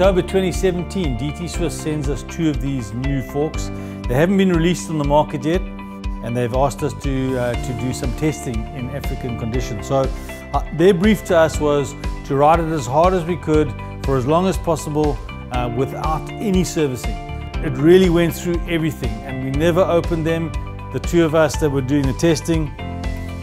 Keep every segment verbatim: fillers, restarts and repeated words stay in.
October twenty seventeen, D T Swiss sends us two of these new forks. They haven't been released on the market yet, and they've asked us to, uh, to do some testing in African conditions. So uh, their brief to us was to ride it as hard as we could for as long as possible uh, without any servicing. It really went through everything, and we never opened them. The two of us that were doing the testing,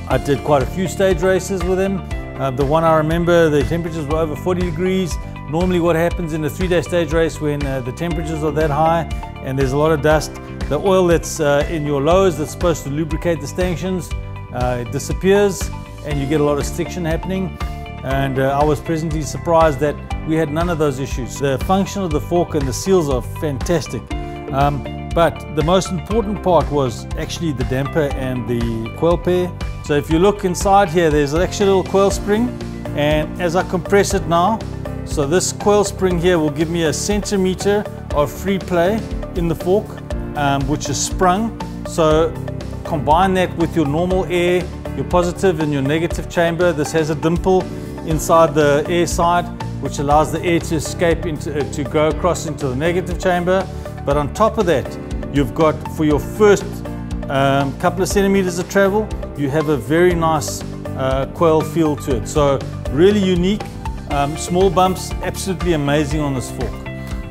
I did quite a few stage races with them. Uh, the one I remember, the temperatures were over forty degrees. Normally what happens in a three-day stage race when uh, the temperatures are that high and there's a lot of dust, the oil that's uh, in your lows that's supposed to lubricate the stanchions, uh, it disappears and you get a lot of stiction happening. And uh, I was pleasantly surprised that we had none of those issues. The function of the fork and the seals are fantastic. Um, but the most important part was actually the damper and the coil pair. So if you look inside here, there's actually a little coil spring, and as I compress it now, so this coil spring here will give me a centimeter of free play in the fork, um, which is sprung. So combine that with your normal air, your positive and your negative chamber. This has a dimple inside the air side, which allows the air to escape into, uh, to go across into the negative chamber. But on top of that, you've got for your first um, couple of centimeters of travel, you have a very nice uh, coil feel to it. So really unique. Um, small bumps, absolutely amazing on this fork.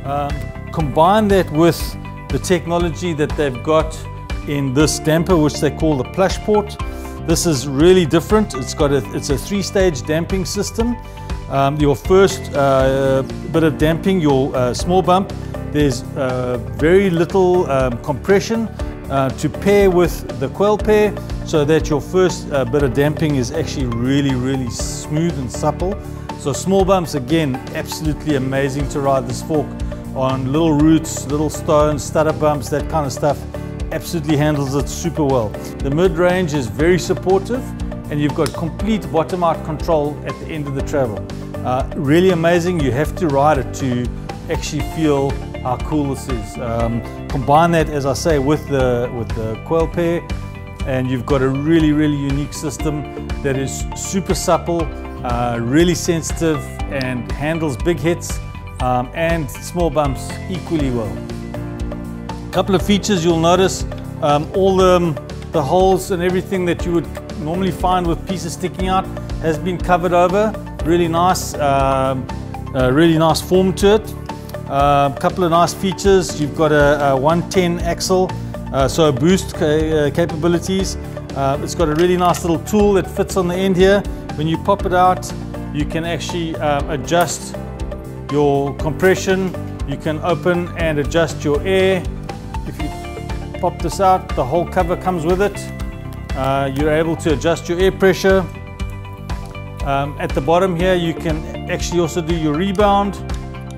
Um, combine that with the technology that they've got in this damper, which they call the Plashport. This is really different. It's got a, it's a three-stage damping system. Um, your first uh, bit of damping, your uh, small bump, there's uh, very little um, compression uh, to pair with the coil pair, so that your first uh, bit of damping is actually really, really smooth and supple. So small bumps, again, absolutely amazing to ride this fork on little roots, little stones, stutter bumps, that kind of stuff. Absolutely handles it super well. The mid-range is very supportive, and you've got complete bottom-out control at the end of the travel. Uh, really amazing. You have to ride it to actually feel how cool this is. Um, combine that, as I say, with the, with the coil pair, and you've got a really, really unique system that is super supple, uh, really sensitive, and handles big hits um, and small bumps equally well. A couple of features you'll notice, um, all the, the holes and everything that you would normally find with pieces sticking out has been covered over. Really nice, uh, uh, really nice form to it. A uh, couple of nice features, you've got a, a one ten axle, Uh, so boost ca uh, capabilities. Uh, it's got a really nice little tool that fits on the end here. When you pop it out, you can actually uh, adjust your compression. You can open and adjust your air. If you pop this out, the whole cover comes with it. Uh, you're able to adjust your air pressure. Um, at the bottom here, you can actually also do your rebound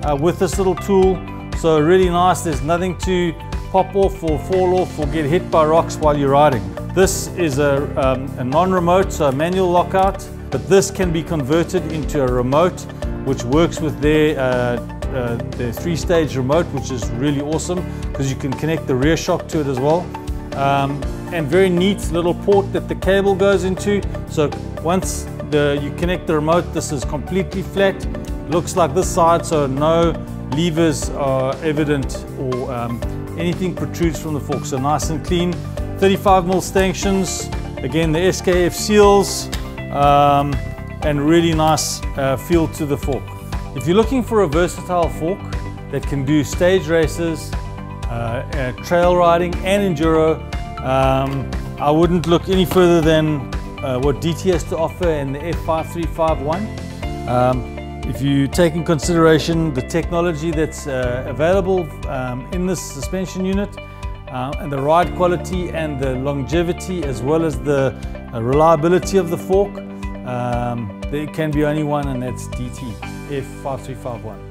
uh, with this little tool. So really nice, there's nothing to pop off or fall off or get hit by rocks while you're riding. This is a, um, a non-remote, so a manual lockout, but this can be converted into a remote, which works with their, uh, uh, their three-stage remote, which is really awesome because you can connect the rear shock to it as well. Um, and very neat little port that the cable goes into. So once the, you connect the remote, this is completely flat. Looks like this side, so no levers are evident or um, anything protrudes from the fork, so nice and clean. thirty-five millimeter stanchions, again the S K F seals, um, and really nice uh, feel to the fork. If you're looking for a versatile fork that can do stage races, uh, uh, trail riding and enduro, um, I wouldn't look any further than uh, what D T has to offer in the F five three five ONE. Um, If you take in consideration the technology that's uh, available um, in this suspension unit uh, and the ride quality and the longevity as well as the uh, reliability of the fork, um, there can be only one, and that's D T F five three five ONE.